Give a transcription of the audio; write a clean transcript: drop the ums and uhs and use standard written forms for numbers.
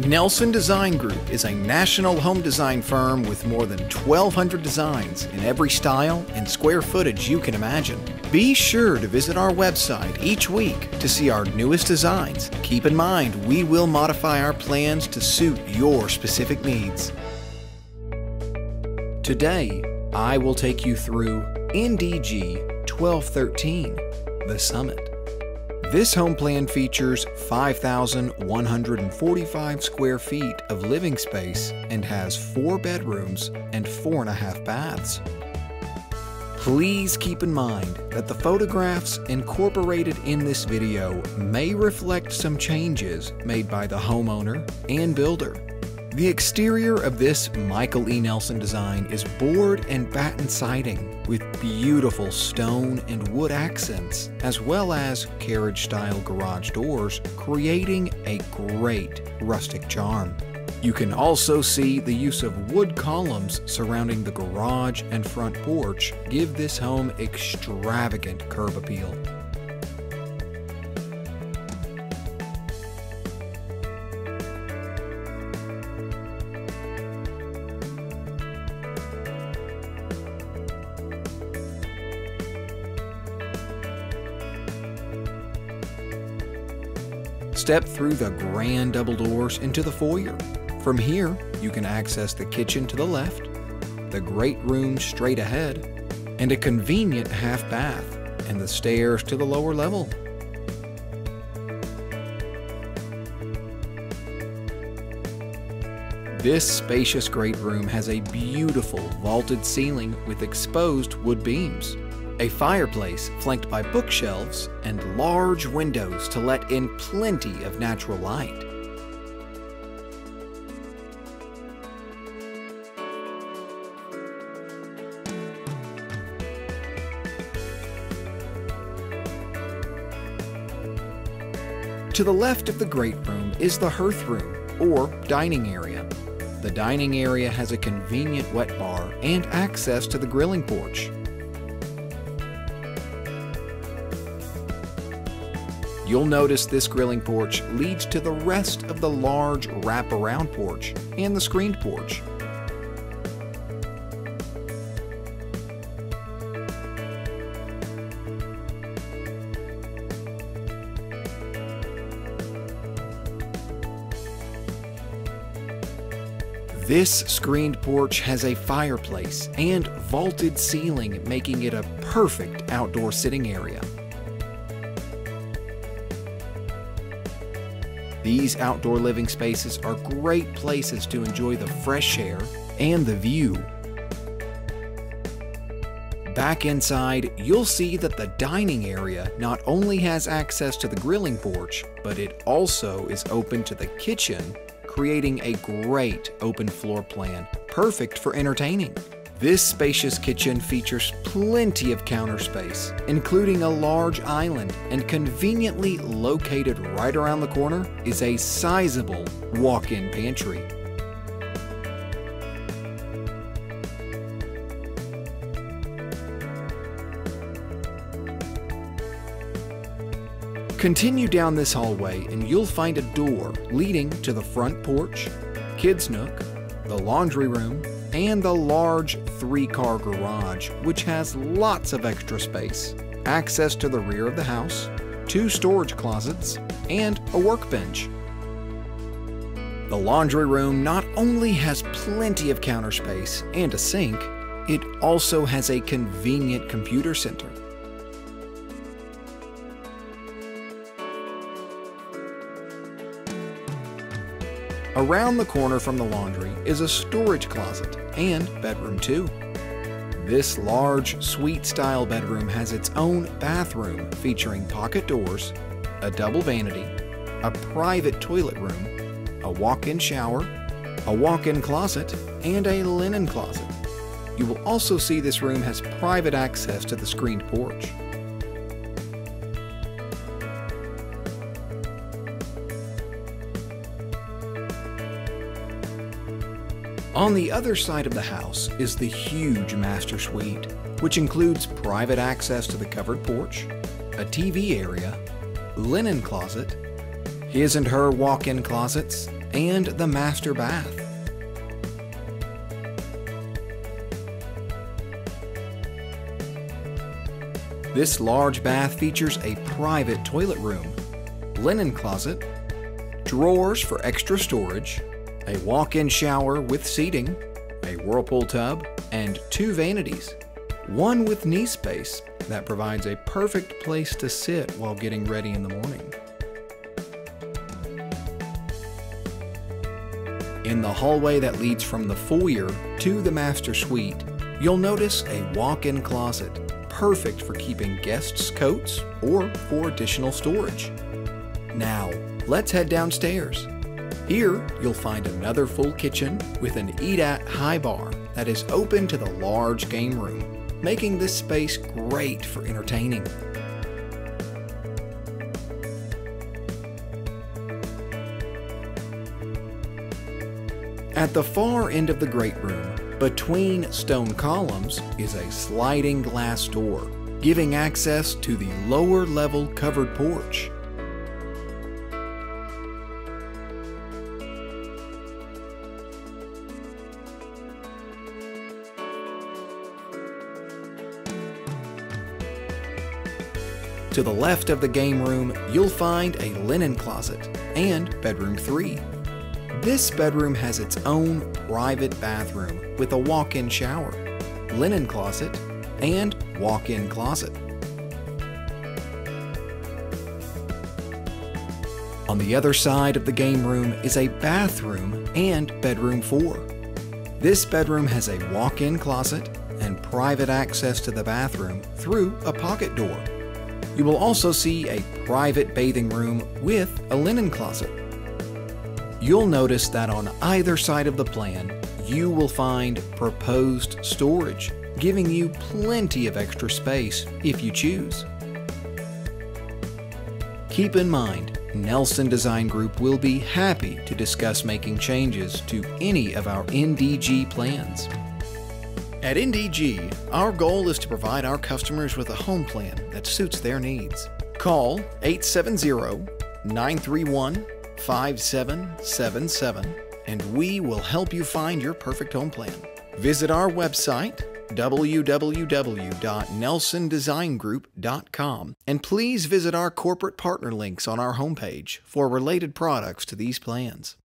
Nelson Design Group is a national home design firm with more than 1,200 designs in every style and square footage you can imagine. Be sure to visit our website each week to see our newest designs. Keep in mind, we will modify our plans to suit your specific needs. Today, I will take you through NDG 1213, The Summit. This home plan features 5,145 square feet of living space and has 4 bedrooms and 4.5 baths. Please keep in mind that the photographs incorporated in this video may reflect some changes made by the homeowner and builder. The exterior of this Michael E. Nelson design is board and batten siding with beautiful stone and wood accents, as well as carriage-style garage doors, creating a great rustic charm. You can also see the use of wood columns surrounding the garage and front porch give this home extravagant curb appeal. Step through the grand double doors into the foyer. From here, you can access the kitchen to the left, the great room straight ahead, and a convenient half bath, and the stairs to the lower level. This spacious great room has a beautiful vaulted ceiling with exposed wood beams, a fireplace flanked by bookshelves, and large windows to let in plenty of natural light. To the left of the great room is the hearth room, or dining area. The dining area has a convenient wet bar and access to the grilling porch. You'll notice this grilling porch leads to the rest of the large wraparound porch and the screened porch. This screened porch has a fireplace and vaulted ceiling, making it a perfect outdoor sitting area. These outdoor living spaces are great places to enjoy the fresh air and the view. Back inside, you'll see that the dining area not only has access to the grilling porch, but it also is open to the kitchen, creating a great open floor plan, perfect for entertaining. This spacious kitchen features plenty of counter space, including a large island, and conveniently located right around the corner is a sizable walk-in pantry. Continue down this hallway and you'll find a door leading to the front porch, kids' nook, the laundry room, and the large 3-car garage, which has lots of extra space, access to the rear of the house, 2 storage closets, and a workbench. The laundry room not only has plenty of counter space and a sink, it also has a convenient computer center. Around the corner from the laundry is a storage closet and bedroom 2. This large suite-style bedroom has its own bathroom featuring pocket doors, a double vanity, a private toilet room, a walk-in shower, a walk-in closet, and a linen closet. You will also see this room has private access to the screened porch. On the other side of the house is the huge master suite, which includes private access to the covered porch, a TV area, linen closet, his and her walk-in closets, and the master bath. This large bath features a private toilet room, linen closet, drawers for extra storage, a walk-in shower with seating, a whirlpool tub, and two vanities, one with knee space that provides a perfect place to sit while getting ready in the morning. In the hallway that leads from the foyer to the master suite, you'll notice a walk-in closet, perfect for keeping guests' coats or for additional storage. Now, let's head downstairs. Here, you'll find another full kitchen with an eat-at high bar that is open to the large game room, making this space great for entertaining. At the far end of the great room, between stone columns, is a sliding glass door, giving access to the lower-level covered porch. To the left of the game room, you'll find a linen closet and bedroom 3. This bedroom has its own private bathroom with a walk-in shower, linen closet, and walk-in closet. On the other side of the game room is a bathroom and bedroom 4. This bedroom has a walk-in closet and private access to the bathroom through a pocket door. You will also see a private bathing room with a linen closet. You'll notice that on either side of the plan, you will find proposed storage, giving you plenty of extra space if you choose. Keep in mind, Nelson Design Group will be happy to discuss making changes to any of our NDG plans. At NDG, our goal is to provide our customers with a home plan that suits their needs. Call 870-931-5777 and we will help you find your perfect home plan. Visit our website, www.NelsonDesignGroup.com, and please visit our corporate partner links on our homepage for related products to these plans.